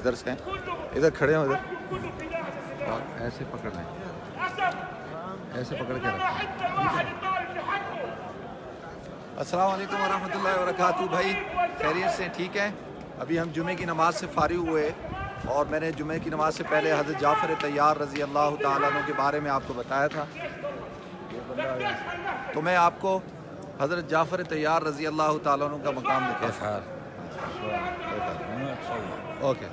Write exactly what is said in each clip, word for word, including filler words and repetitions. इधर से इधर खड़े हो इधर और ऐसे पकड़ना है, ऐसे पकड़ के रखना। अस्सलाम वालेकुम वरहमतुल्लाहि वबरकातुहू। भाई खैरियत से ठीक है? अभी हम जुमे की नमाज से फारिग हुए और मैंने जुमे की नमाज से पहले हज़रत जाफ़र अत-तय्यार रज़ी अल्लाह तआला अन्हु के बारे में आपको बताया था। तो मैं आपको हज़रत जाफ़र अत-तय्यार रज़ी अल्लाह तआला अन्हु का मकाम दिखाता हूं। ओके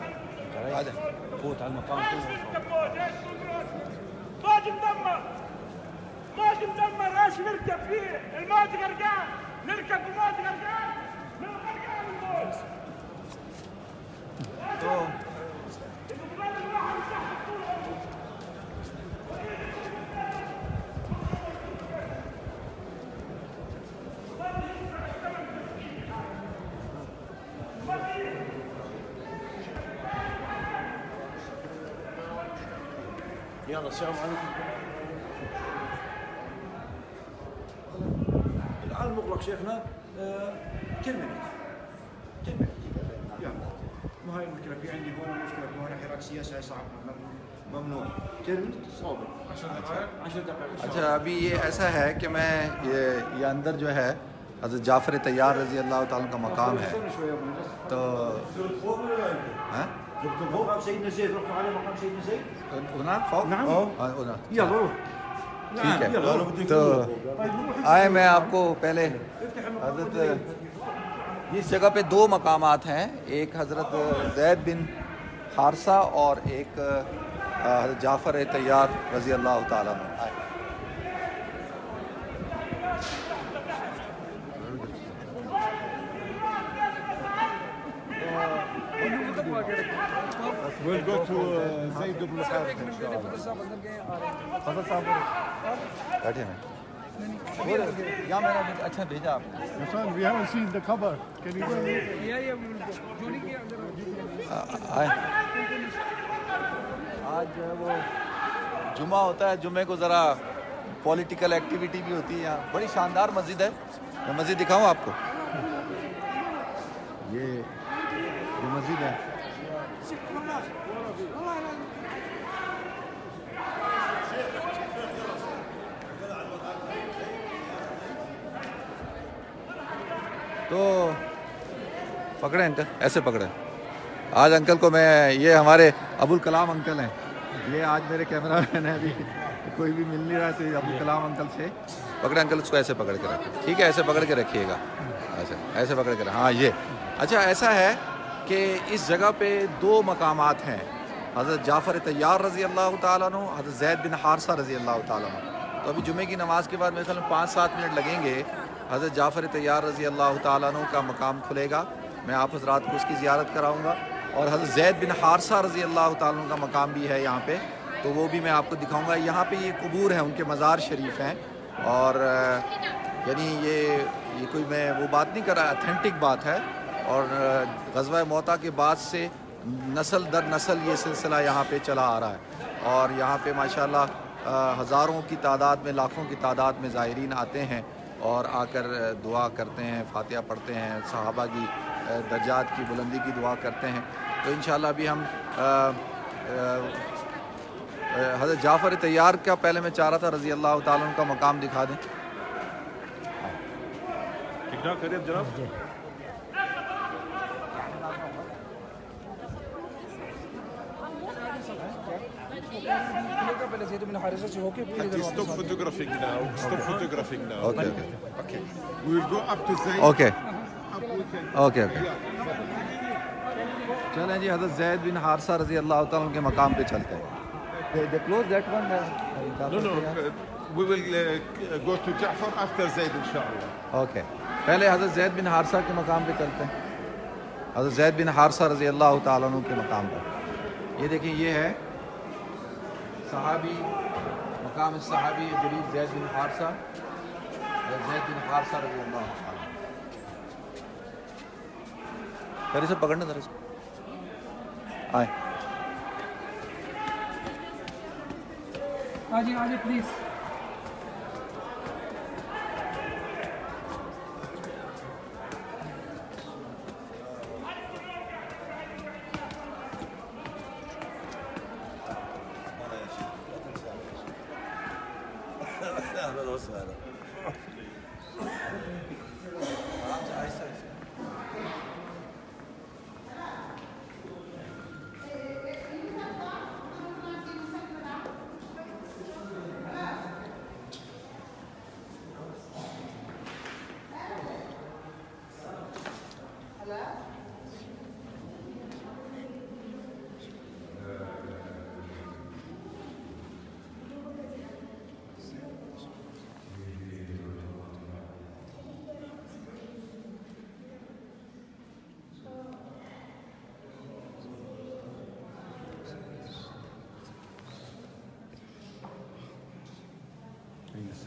आ जाए। तो يلا السلام عليكم العالم مغلق شيخنا كلمة كلمة هاي المشكلة في عندي هون مشكلة هون حراك سياسي صعب ممنوع ترمي صابر عشر دقائق। अच्छा अभी ये ऐसा है कि मैं ये ये अंदर जो है हज़रत जाफ़र अत-तय्यार रज़ी अल्लाह तआला का मकाम है। तो ها فوق سيدنا زيد رفع عليه مقام سيدنا زيد هنا فوق هنا يلا ठीक है। तो आए मैं आपको पहले हज़रत इस जगह पे दो मकामात हैं, एक हज़रत ज़ैद बिन हारिसा और एक हज़रत जाफ़र अत-तय्यार रज़ी अल्लाह तआला अन्हु। We'll go to Zayd ibn Haritha इंशाअल्लाह। या मैंने अभी अच्छा भेजा आपको। आज जो है वो जुमा होता है, जुमे को ज़रा पॉलिटिकल एक्टिविटी भी होती है यहाँ। बड़ी शानदार मस्जिद है, मैं मस्जिद दिखाऊँ आपको। ये ये मस्जिद है। तो पकड़े अंकल, ऐसे पकड़े। आज अंकल को मैं, ये हमारे अबुल कलाम अंकल हैं, ये आज मेरे कैमरा मैन है। अभी कोई भी मिल नहीं रहा है तो अबुल कलाम अंकल से पकड़े। अंकल उसको ऐसे पकड़ के रखें, ठीक है? ऐसे पकड़ के रखिएगा, ऐसे ऐसे पकड़ के रख, हाँ ये। अच्छा ऐसा है कि इस जगह पे दो मकामात हैं, हज़रत जाफ़र अत-तय्यार रज़ी अल्लाह तआला अन्हु, हज़रत ज़ैद बिन हारिसा रज़ी अल्लाह तआला अन्हु। तो अभी जुमे की नमाज़ के बाद मेरे ख्याल में पाँच सात मिनट लगेंगे। हज़रत जाफ़र अत-तय्यार रज़ी अल्लाह तआला अन्हु का मकाम खुलेगा, मैं आप हज़रात को उसकी ज़ियारत कराऊँगा। और हज़रत ज़ैद बिन हारिसा रज़ी अल्लाह तआला अन्हु का मकाम भी है यहाँ पे, तो वो भी मैं आपको दिखाऊँगा। यहाँ पे ये कबूर हैं, उनके मज़ार शरीफ हैं। और यानी ये ये कोई मैं वो बात नहीं कर रहा, अथेंटिक बात है। और ग़ज़वा मुता के बाद से नस्ल दर नस्ल ये सिलसिला यहाँ पर चला आ रहा है। और यहाँ पर माशाल्लाह हज़ारों की तादाद में, लाखों की तादाद में ज़ायरीन आते हैं और आकर दुआ करते हैं, फातिहा पढ़ते हैं, सहाबा की दर्जात की बुलंदी की दुआ करते हैं। तो इंशाल्लाह भी हम हज़रत जाफ़र अत-तय्यार का पहले मैं चाह रहा था रज़ी अल्लाह तआला अन्हु का मकाम दिखा दें। ठीक ठाक करिए जनाब। Stop photographing now. Stop photographing now. Okay. Okay. We will go up to Zayd. Okay. Okay. Okay. चलें जी, हज़रत ज़ैद बिन हारिसा रज़ी अल्लाह तआला के मकाम पे चलते हैं। They they close that one. No no. We will go to Jafar after Zayd inshallah. Okay. पहले हज़रत ज़ैद बिन हारिसा के मकाम पे चलते हैं। हज़रत ज़ैद बिन हारिसा रज़ी अल्लाह तआला के मकाम पर ये देखिए, ये है सहाबी मकाम सहाबी जलील ज़ैद बिन हारिसा और ज़ैद बिन हारिसा रज़ी अल्लाह तआला। पहले से पकड़ना जरा इसको, आए आ जी आ जी please.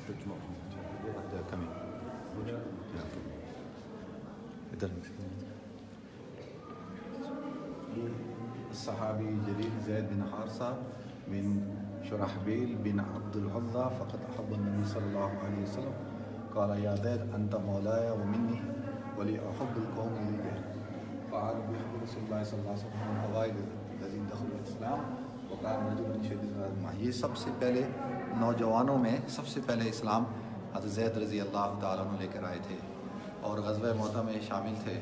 They're coming. It doesn't الصحابي جليل زيد بن حارثة من شرحبيل بن عبد العزة فقد أحب النبي صلى الله عليه وسلم قال يا زيد أنت مولاي ومني ولي أحب القوم لله فعاد بحب رسول الله صلى الله عليه وسلم من الأوائل الذين دخلوا الإسلام وقال رجل شديد العزم ये सबसे पहले नौजवानों में सबसे पहले इस्लाम हज़रत ज़ैद रज़ी अल्लाह तआला अन्हु लेकर आए थे और ग़ज़वा मौता में शामिल थे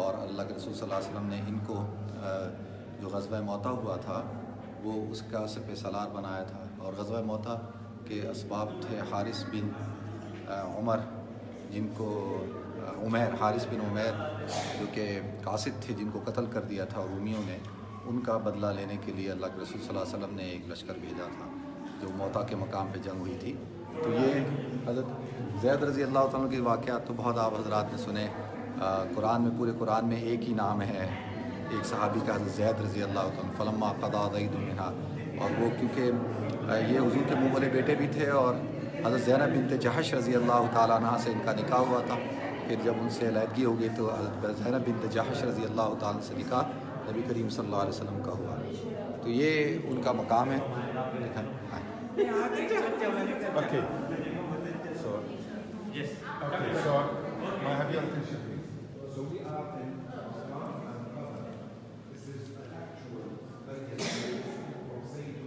और अल्लाह के रसूल सल्लल्लाहु अलैहि वसल्लम ने इनको जो ग़ज़वा मौता हुआ था वो उसका सफ़े सलार बनाया था और ग़ज़वा मौता के असबाब थे हारिस बिन उमर जिनको उमैर हारिस बिन उमैर जो कि कासिद थे जिनको कत्ल कर दिया था रूमियों ने, उनका बदला लेने के लिए अल्लाह के रसूल सल्लल्लाहु अलैहि वसल्लम ने एक लश्कर भेजा था जो मौता के मकाम पे जंग हुई थी। तो ये हज़रत ज़ैद रज़ी अल्लाह तआला के वाक़यात तो बहुत आप हज़रात ने सुने। कुरान में पूरे कुरान में एक ही नाम है एक सहाबी का हज़रत ज़ैद रज़ी अल्लाह तआला फलम्मा क़दा ज़ैद मिनहा, और वो क्योंकि ये हुज़ूर के मुँह वाले बेटे भी थे और हज़रत ज़ैनब बिनत जहश रज़ी अल्लाह तआला अन्हा से इनका निकाह हुआ था। फिर जब उनसे अलैदगी हो गई तो हज़रत ज़ैनब बिनत जहश रज़ी अल्लाह तआला अन्हा से निकाह नबी करीम सल्लल्लाहु अलैहि वसल्लम का हुआ। तो ये उनका मकाम है। Okay. So, yes. Okay, so my happy attention. So we are in will be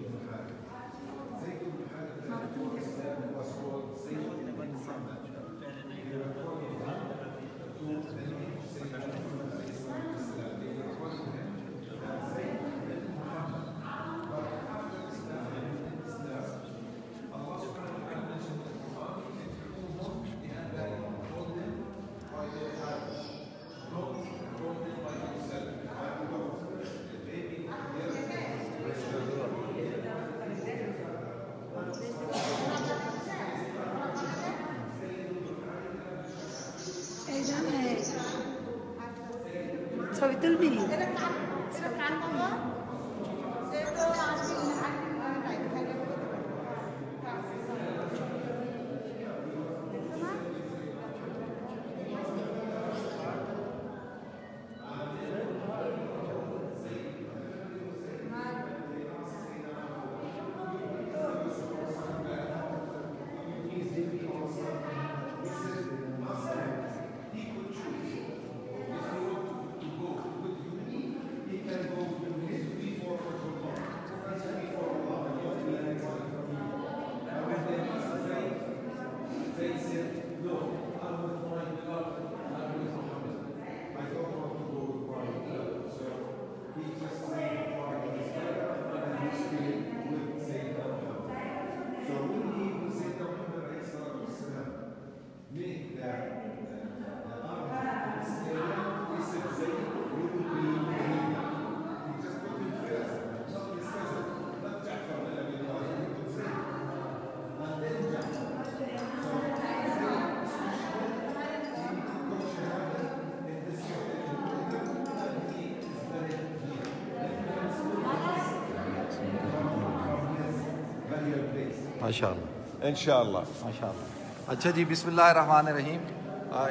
इंशाअल्लाह इंशाअल्लाह इंशाअल्लाह। अच्छा जी, बिस्मिल्लाहिर्रहमानिर्रहीम।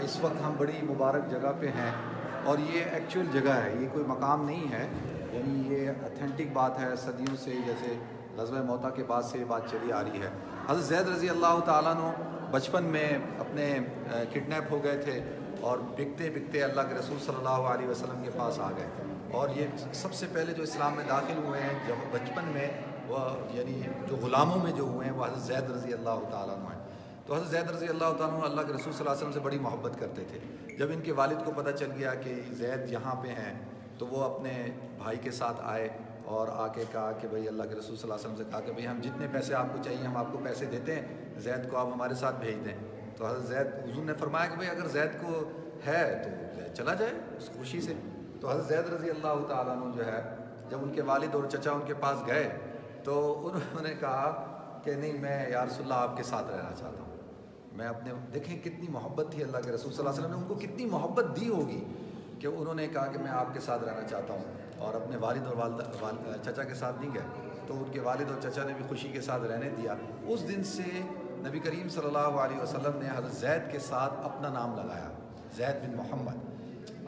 इस वक्त हम बड़ी मुबारक जगह पे हैं और ये एक्चुअल जगह है, ये कोई मकाम नहीं है, यानी ये अथेंटिक बात है। सदियों से जैसे ग़ज़वा मौता के बाद से ये बात चली आ रही है। हज़रत ज़ैद रज़ी अल्लाह तआला अन्हु बचपन में अपने किडनैप हो गए थे और बिकते बिकते अल्लाह के रसूल सल्लल्लाहु अलैहि वसल्लम के पास आ गए और ये सबसे पहले जो इस्लाम में दाखिल हुए हैं जब बचपन में वह यानी जो ग़ुलामों में जो हुए हैं वह हज़रत ज़ैद रज़ी अल्लाह तआला अन्हु हैं। तो हज़रत ज़ैद रज़ी अल्लाह तआला अन्हु अल्लाह के रसूल सल्लल्लाहु अलैहि वसल्लम से बड़ी मोहब्बत करते थे। जब इनके वालिद को पता चल गया कि ज़ैद यहाँ पे हैं तो वो अपने भाई के साथ आए और आके कहा कि भाई अल्लाह के रसूल सल्लल्लाहु अलैहि वसल्लम से कहा कि भाई हम जितने पैसे आपको चाहिए हम आपको पैसे देते हैं, ज़ैद को आप हमारे साथ भेज दें। तो हज़रत ज़ैद हुज़ूर ने फरमाया कि भाई अगर ज़ैद को है तो ज़ैद चला जाए उस खुशी से। तो हज़रत ज़ैद रज़ी अल्लाह तआला अन्हु जो है जब उनके वालिद और चचा उनके पास गए तो उन्होंने कहा कि नहीं, मैं या रसूलल्लाह आपके साथ रहना चाहता हूँ। मैं अपने देखें कितनी मोहब्बत थी, अल्लाह के रसूल सल्लल्लाहु अलैहि वसल्लम ने उनको कितनी मोहब्बत दी होगी कि उन्होंने कहा कि मैं आपके साथ रहना चाहता हूँ और अपने वालिद और वालदा वाल, चचा के साथ नहीं गए। तो उनके वालिद और चचा ने भी खुशी के साथ रहने दिया। उस दिन से नबी करीम सल्लल्लाहु अलैहि वसल्लम ने हज़रत जैद के साथ अपना नाम लगाया, जैद बिन मोहम्मद।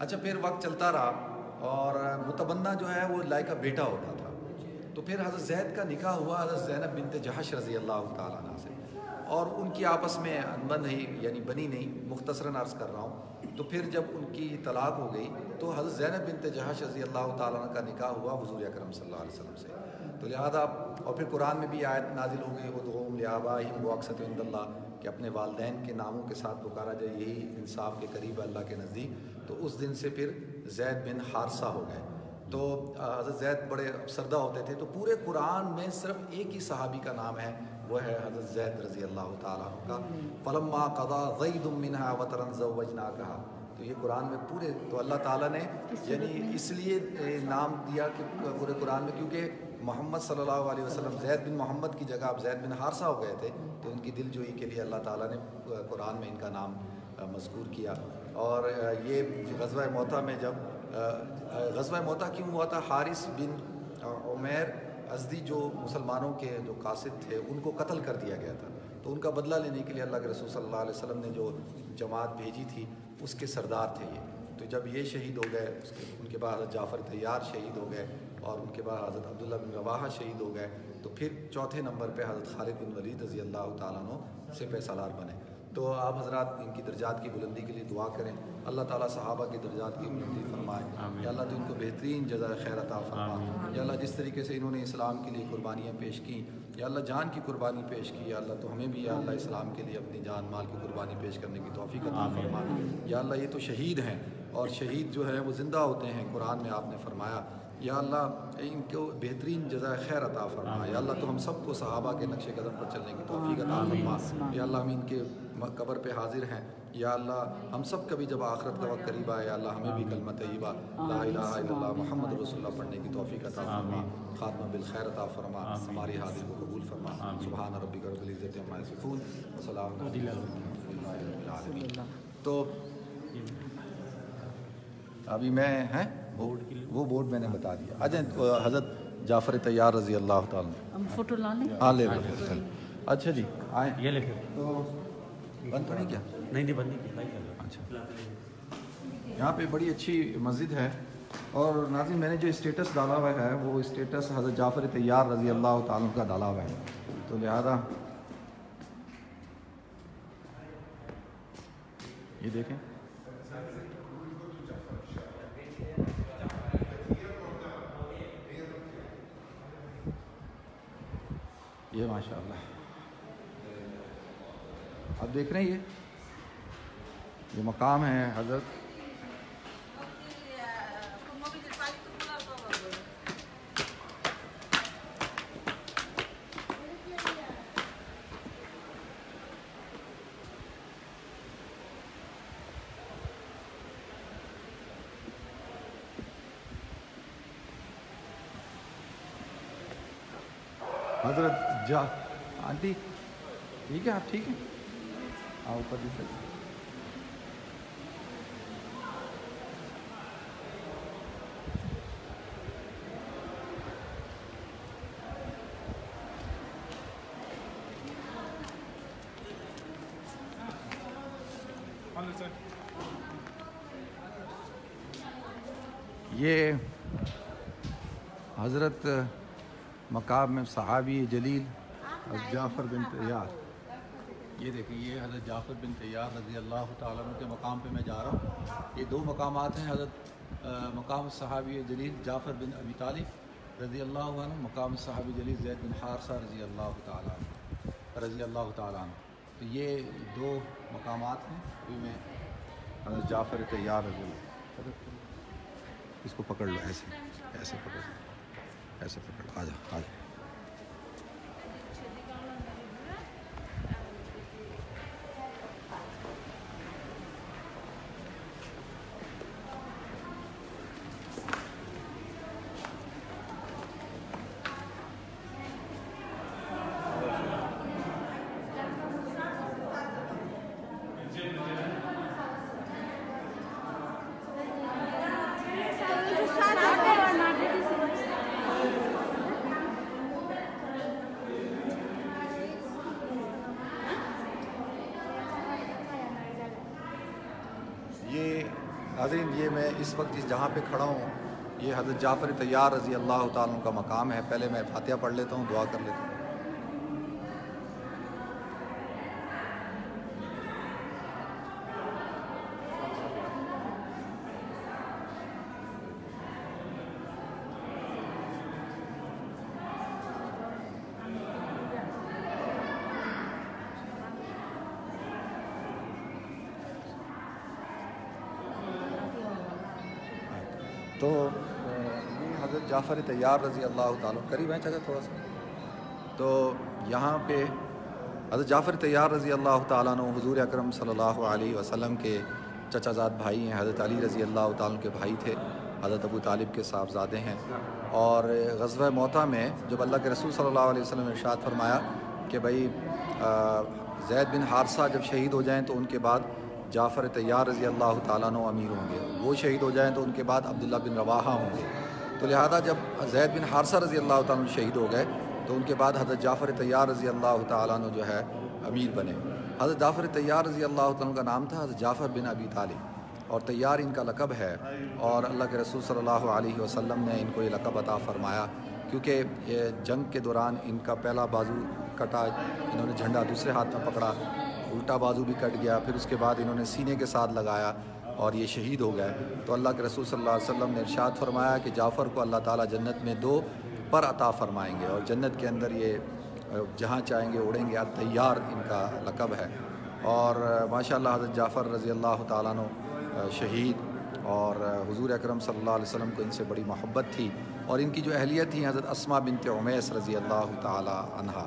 अच्छा, फिर वक्त चलता रहा और मुतबन्ना जो है वो लायका बेटा होता था। तो फिर हज़रत जैद का निकाह हुआ हज़रत ज़ैनब बिनत जहाश रज़ी अल्लाह तआला अन्हा से, और उनकी आपस में अनबन ही यानी बनी नहीं, मुख्तसरन अर्ज़ कर रहा हूँ। तो फिर जब उनकी तलाक़ हो गई तो हज़रत ज़ैनब बिनत जहाश रज़ी अल्लाह तआला अन्हा का निकाह हुआ हुज़ूर अकरम सल्लल्लाहु अलैहि वसल्लम से। तो लिहाजा, और फिर कुरान में भी आयत नाजिल हो गई, उदूम लिआबाइहिम वाक़सत इंदल्लाह, कि अपने वालदैन के नामों के साथ पुकारा जाए, यही इंसाफ के करीब है अल्लाह के नज़दीक। तो उस दिन से फिर जैद बिन हारिसा हो गए। तो हज़रत जैद बड़े अफसरदा होते थे। तो पूरे कुरान में सिर्फ एक ही सहाबी का नाम है, वह है हज़रत जैद रज़ी अल्लाह तआला अन्हु का। फलम्मा क़ज़ा ज़ैदुम मिन्हा वतरन ज़व्वजनाकहा। तो ये कुरान में पूरे, तो अल्लाह ताला ने यानी इसलिए नाम दिया कि पूरे कुरान में, क्योंकि मोहम्मद सल्लल्लाहु अलैहि वसल्लम जैद बिन मोहम्मद की जगह अब जैद बिन हारिसा हो गए थे, तो उनकी दिलजोई के लिए अल्लाह ताला ने कुरान में इनका नाम मज़कूर किया। और ये ग़ज़वा मोता में, जब ग़ज़वा मोता क्यों हुआ था, हारिस बिन उमैर अज़दी जो मुसलमानों के जो कासिद थे उनको कत्ल कर दिया गया था। तो उनका बदला लेने के लिए अल्लाह के रसूल सल्लल्लाहु अलैहि वसल्लम ने जो जमात भेजी थी उसके सरदार थे ये। तो जब ये शहीद हो गए, उसके उनके बाद हज़रत जाफ़र अत-तय्यार शहीद हो गए, और उनके बाद हज़रत अब्दुल्लाह बिन रवाहा शहीद हो गए। तो फिर चौथे नंबर पर हज़रत खालिद बिन वलीद रज़ी अल्लाह तआला अन्हु से फैसलार बने। तो आप हज़रात इनकी दर्जात की बुलंदी के लिए दुआ करें। अल्लाह ताला सहाबा की दर्जात की बुलंदी फरमाए। या अल्लाह तो इनको बेहतरीन जज़ाए खैर अता फरमाए। या अल्लाह जिस तरीके से इन्होंने इस्लाम के लिए कुर्बानियाँ पेश की, या अल्लाह जान की कुर्बानी पेश की, या अल्लाह तो हमें भी या अल्लाह इस्लाम के लिए अपनी जान माल की कुर्बानी पेश करने की तौफीक अता फरमाए। या अल्लाह ये तो शहीद हैं, और शहीद जो है वो ज़िंदा होते हैं, कुरान में आपने फरमाया। या अल्लाह इनको बेहतरीन जज़ाए खैर अता फरमा। या अल्लाह तो हम सबको सहाबा के नक्शे कदम पर चलने की तौफीक अता फरमा। या अल्लाह हम इनके कब्र पे हाजिर हैं। या अल्लाह हम सब कभी जब आखिरत का वक्त करीब आए, या अल्लाह हमें भी कलमा तय्यबा ला इलाहा इल्लल्लाह मुहम्मद रसूलुल्लाह पढ़ने की तौफीक अता फरमा। खात्मा बिल खैर अता फरमा। हमारी हाजिरी को कबूल फरमा। सुभान रब्बिक रब्बिल इज्जति अम्मा यसिफून व सलाम अलल मुरसलीन। तो अभी मैं हैं बोर्ड, वो बोर्ड मैंने बता दिया। अच्छा, हज़रत जाफ़र अत-तय्यार रज़ी अल्लाह तआला, फोटो ला लें। हाँ ले लें। अच्छा जी, आए ये ले लें। तो बंद तो नहीं क्या? नहीं नहीं, बंद नहीं किया। अच्छा, यहाँ पे बड़ी अच्छी मस्जिद है। और नाज़रीन, मैंने जो स्टेटस डाला हुआ है वो स्टेटस हज़रत जाफ़र अत-तय्यार रज़ी अल्लाह तआला का डाला हुआ है। तो लिहाजा ये देखें, ये माशाअल्लाह आप देख रहे हैं, ये ये मकाम है हज़रत। हज़रत जा आंटी ठीक है, आप ठीक है, आओ ऊपर भी चलिए। ये हज़रत मकाम में सहाबी जलील हज़रत जाफ़र बिन तैयार, ये देखिए, ये हज़रत जाफ़र बिन तैयार रज़ी अल्लाह तआला अन्हु के मकाम पे मैं जा रहा हूँ। ये दो मकामात हैं, हज़रत मकाम सहाबी जलील जाफ़र बिन अबी तालिब रज़ी अल्लाह अन्हु, मकाम सहाबी जलील ज़ैद बिन हारिसा रज़ी अल्लाह तआला अन्हु रज़ी अल्लाह तआला अन्हु। तो ये दो मकामात हैं। अभी मैं हज़रत जाफ़र तैयार रज़ी, इसको पकड़ लो, ऐसे ऐसे पकड़ लो, ऐसे पकड़, आ जा आ जा। हाज़रीन, ये मैं इस वक्त इस जहाँ पे खड़ा हूँ ये हज़रत जाफ़र तैयार रज़ी अल्लाह ताला अन्हु का मकाम है। पहले मैं फातिहा पढ़ लेता हूँ, दुआ कर लेता हूँ। तो हज़रत जाफ़र तैयार रज़ी अल्लाह ताला करीब है जगह थोड़ा सा। तो यहाँ पे हज़रत जाफ़र तैयार रज़ी अल्लाह ताला अन्हु हुज़ूर अकरम सल्लल्लाहु अलैहि वसल्लम के चचाजाद भाई हैं। हज़रत अली रज़ी अल्लाह ताला के भाई थे, हज़रत अबू तालिब के साहबजादे हैं। और ग़ज़वा मौता में जब अल्लाह के रसूल सल्लल्लाहु अलैहि वसल्लम ने इरशाद फरमाया कि भाई ज़ैद बिन हारिसा जब शहीद हो जाएँ तो उनके बाद जाफ़र तैयार रज़ी अल्लाह ताला अन्हु अमीर होंगे, वो शहीद हो जाएँ तो उनके बाद अब्दुल्ला बिन रवाहा होंगे। तो लिहाजा जब ज़ैद बिन हारिसा रज़ी अल्लाह ताला अन्हु शहीद हो गए तो उनके बाद हज़रत जाफ़र तैयार रज़ी अल्लाह ताला अन्हु जो है अमीर बने। हज़रत जाफ़र तैयार रज़ी अल्लाह ताला अन्हु का नाम था हज़रत जाफ़र बिन अबी तालिब और तैयार इनका लकब है। और अल्लाह के रसूल सल्लल्लाहु अलैहि वसल्लम ने इनको ये लकब अता फ़रमाया क्योंकि जंग के दौरान इनका पहला बाजू कटा, इन्होंने झंडा दूसरे हाथ में पकड़ा, उल्टा बाजू भी कट गया, फिर उसके बाद इन्होंने सीने के साथ लगाया और ये शहीद हो गए। तो अल्लाह के रसूल सल्लल्लाहु अलैहि वसल्लम ने इरशाद फरमाया कि जाफ़र को अल्लाह ताला जन्नत में दो पर अता फ़रमाएंगे और जन्नत के अंदर ये जहाँ चाहेंगे उड़ेंगे, अत-तैयार इनका लकब है। और माशाल्लाह हज़रत जाफ़र रज़ी अल्लाह ताला अन्हु शहीद और हुज़ूर अकरम सल्लल्लाहु अलैहि वसल्लम को इनसे बड़ी मोहब्बत थी। और इनकी जो अहलिया थी हज़रत अस्मा बिन्त उमैस रज़ी अल्लाह ताला अन्हा,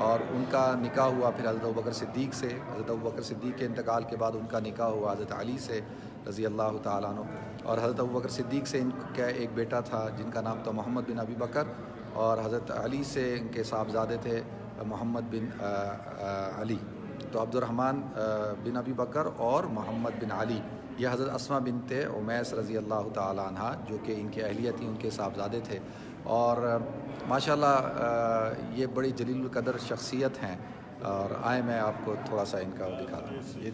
और उनका निकाह हुआ फिर हज़रत अबू बकर सिद्दीक़ से। हज़रत अबू बकर सिद्दीक़ के इंतकाल के बाद उनका निकाह हुआ हज़रत अली से रज़ी अल्लाह ताला अन्हु। और हज़रत अबू बकर सिद्दीक़ से इनका एक बेटा था जिनका नाम था मोहम्मद बिन अबी बकर, और हज़रत अली से इनके साहबजादे थे मोहम्मद बिन आ, आ, अली। तो अब्दुर्रहमान बिन अबी बकर और मोहम्मद बिन अली, यह हज़रत अस्मा बिन्त उमैस रज़ी अल्लाह ताला अन्हा जो कि इनकी अहलिया थी, उनके साहबजादे थे। और माशाल्लाह ये बड़ी जलील कदर शख्सियत हैं। और आए मैं आपको थोड़ा सा इनका दिखाता हूँ। ये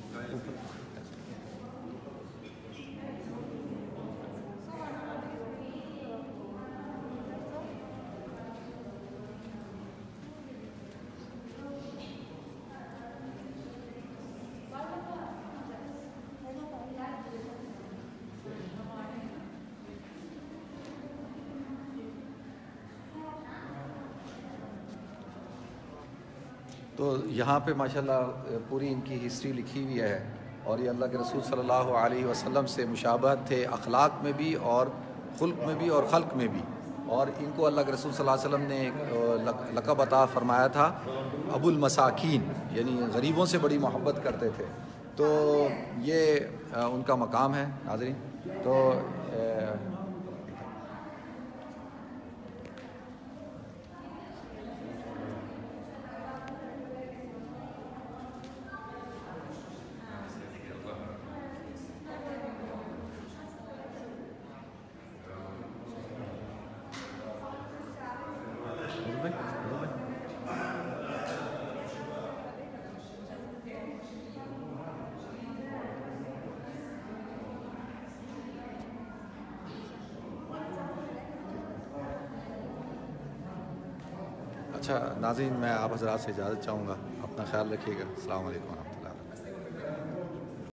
तो यहाँ पे माशाल्लाह पूरी इनकी हिस्ट्री लिखी हुई है। और ये अल्लाह के रसूल सल्लल्लाहु अलैहि वसल्लम से मुशाबहत थे अखलाक में भी और खुल्क में भी और खल्क में भी। और इनको अल्लाह के रसूल सल्लल्लाहु अलैहि वसल्लम ने लक़ब अता फ़रमाया था अबुल मसाकीन, यानी गरीबों से बड़ी मोहब्बत करते थे। तो ये उनका मकाम है नाज़रीन। तो अच्छा नाज़रीन, मैं आप हज़रात से इजाज़त चाहूँगा। अपना ख्याल रखिएगा। अस्सलाम वालेकुम।